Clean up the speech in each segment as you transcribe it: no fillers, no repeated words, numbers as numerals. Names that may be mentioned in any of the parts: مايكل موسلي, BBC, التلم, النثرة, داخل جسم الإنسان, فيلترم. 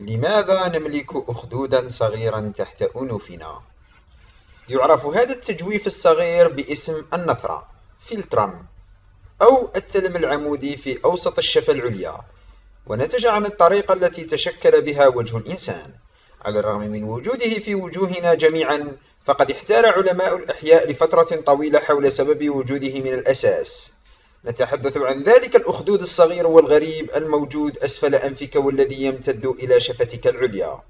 لماذا نملك أخدودا صغيرا تحت أنوفنا؟ يعرف هذا التجويف الصغير باسم النثرة فيلترم أو التلم العمودي في أوسط الشفة العليا، ونتج عن الطريقة التي تشكل بها وجه الإنسان. على الرغم من وجوده في وجوهنا جميعا، فقد احتار علماء الأحياء لفترة طويلة حول سبب وجوده من الأساس. نتحدث عن ذلك الأخدود الصغير والغريب الموجود أسفل أنفك والذي يمتد إلى شفتك العليا.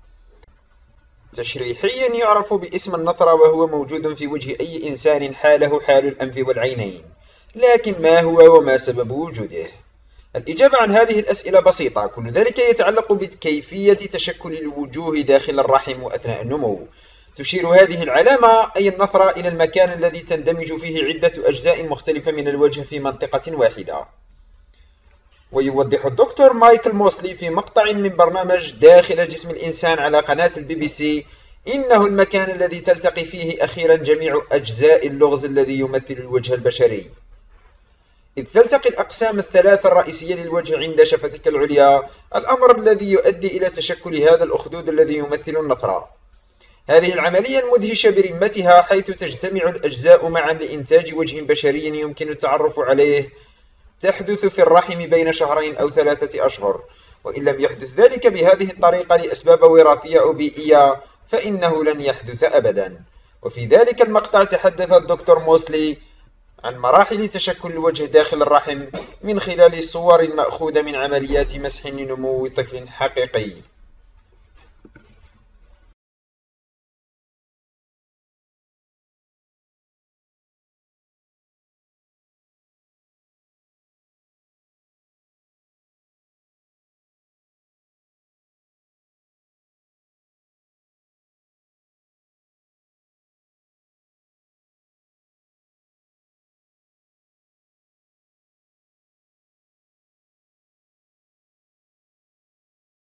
تشريحيا يعرف باسم النثرة، وهو موجود في وجه أي إنسان حاله حال الأنف والعينين. لكن ما هو وما سبب وجوده؟ الإجابة عن هذه الأسئلة بسيطة، كل ذلك يتعلق بكيفية تشكل الوجوه داخل الرحم وأثناء النمو. تشير هذه العلامة أي النثرة إلى المكان الذي تندمج فيه عدة أجزاء مختلفة من الوجه في منطقة واحدة. ويوضح الدكتور مايكل موسلي في مقطع من برنامج داخل جسم الإنسان على قناة الBBC إنه المكان الذي تلتقي فيه أخيرا جميع أجزاء اللغز الذي يمثل الوجه البشري، إذ تلتقي الأقسام الثلاثة الرئيسية للوجه عند شفتك العليا، الأمر الذي يؤدي إلى تشكل هذا الأخدود الذي يمثل النثرة. هذه العملية المدهشة برمتها، حيث تجتمع الأجزاء معا لإنتاج وجه بشري يمكن التعرف عليه، تحدث في الرحم بين شهرين أو 3 أشهر، وإن لم يحدث ذلك بهذه الطريقة لأسباب وراثية أو بيئية فإنه لن يحدث أبدا. وفي ذلك المقطع تحدث الدكتور موسلي عن مراحل تشكل الوجه داخل الرحم من خلال صور مأخوذة من عمليات مسح لنمو طفل حقيقي.